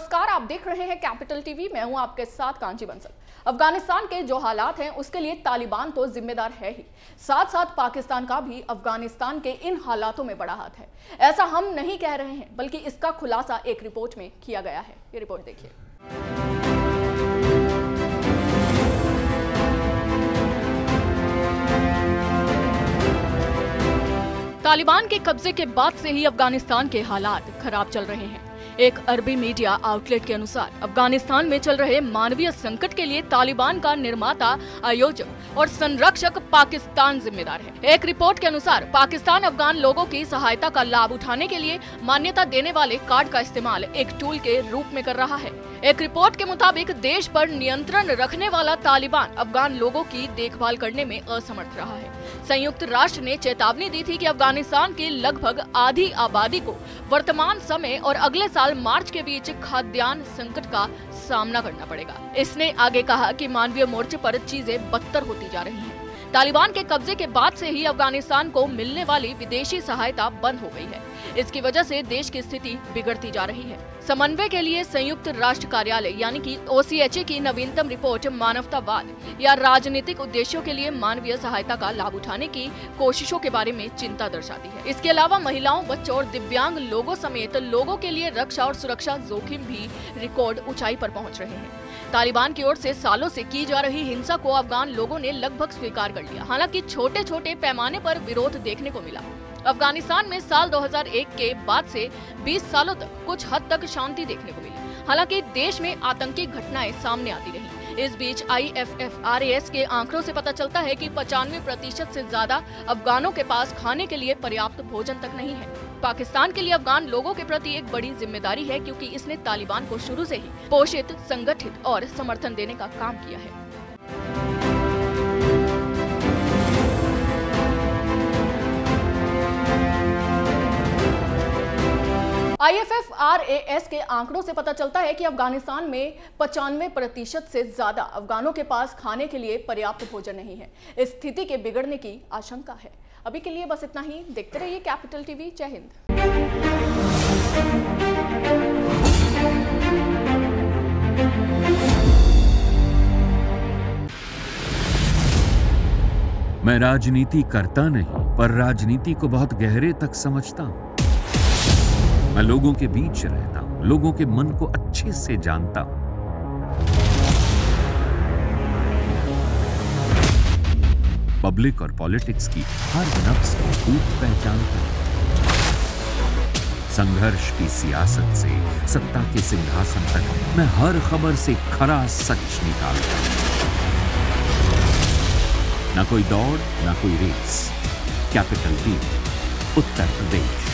नमस्कार, आप देख रहे हैं कैपिटल टीवी। मैं हूं आपके साथ कांची बंसल। अफगानिस्तान के जो हालात हैं उसके लिए तालिबान तो जिम्मेदार है ही, साथ साथ पाकिस्तान का भी अफगानिस्तान के इन हालातों में बड़ा हाथ है। ऐसा हम नहीं कह रहे हैं, बल्कि इसका खुलासा एक रिपोर्ट में किया गया है। ये रिपोर्ट देखिए। तालिबान के कब्जे के बाद से ही अफगानिस्तान के हालात खराब चल रहे हैं। एक अरबी मीडिया आउटलेट के अनुसार अफगानिस्तान में चल रहे मानवीय संकट के लिए तालिबान का निर्माता, आयोजक और संरक्षक पाकिस्तान जिम्मेदार है। एक रिपोर्ट के अनुसार पाकिस्तान अफगान लोगों की सहायता का लाभ उठाने के लिए मान्यता देने वाले कार्ड का इस्तेमाल एक टूल के रूप में कर रहा है। एक रिपोर्ट के मुताबिक देश पर नियंत्रण रखने वाला तालिबान अफगान लोगों की देखभाल करने में असमर्थ रहा है। संयुक्त राष्ट्र ने चेतावनी दी थी कि अफगानिस्तान की लगभग आधी आबादी को वर्तमान समय और अगले साल मार्च के बीच खाद्यान्न संकट का सामना करना पड़ेगा। इसने आगे कहा कि मानवीय मोर्चे पर चीजें बदतर होती जा रही हैं। तालिबान के कब्जे के बाद से ही अफगानिस्तान को मिलने वाली विदेशी सहायता बंद हो गई है। इसकी वजह से देश की स्थिति बिगड़ती जा रही है। समन्वय के लिए संयुक्त राष्ट्र कार्यालय यानी कि ओसीएचए की नवीनतम रिपोर्ट मानवतावाद या राजनीतिक उद्देश्यों के लिए मानवीय सहायता का लाभ उठाने की कोशिशों के बारे में चिंता दर्शाती है। इसके अलावा महिलाओं, बच्चों और दिव्यांग लोगों समेत लोगों के लिए रक्षा और सुरक्षा जोखिम भी रिकॉर्ड ऊंचाई पर पहुंच रहे हैं। तालिबान की ओर से सालों से की जा रही हिंसा को अफगान लोगों ने लगभग स्वीकार कर लिया, हालांकि छोटे छोटे पैमाने पर विरोध देखने को मिला। अफगानिस्तान में साल 2001 के बाद से 20 सालों तक कुछ हद तक शांति देखने को मिली, हालांकि देश में आतंकी घटनाएं सामने आती रही। इस बीच IFFRAS के आंकड़ों से पता चलता है कि 95% से ज्यादा अफगानों के पास खाने के लिए पर्याप्त भोजन तक नहीं है। पाकिस्तान के लिए अफगान लोगों के प्रति एक बड़ी जिम्मेदारी है, क्योंकि इसने तालिबान को शुरू से ही पोषित, संगठित और समर्थन देने का काम किया है। IFFRAS के आंकड़ों से पता चलता है कि अफगानिस्तान में 95% से ज्यादा अफगानों के पास खाने के लिए पर्याप्त भोजन नहीं है। इस स्थिति के बिगड़ने की आशंका है। अभी के लिए बस इतना ही। देखते रहिए कैपिटल टीवी। जय हिंद। मैं राजनीति करता नहीं, पर राजनीति को बहुत गहरे तक समझता हूँ। मैं लोगों के बीच रहता हूँ, लोगों के मन को अच्छे से जानता हूँ। पब्लिक और पॉलिटिक्स की हर नब्ज को खूब पहचानता हूँ। संघर्ष की सियासत से सत्ता के सिंहासन तक मैं हर खबर से खरा सच निकालता हूँ। ना कोई दौड़, ना कोई रेस। कैपिटल टीवी, उत्तर प्रदेश।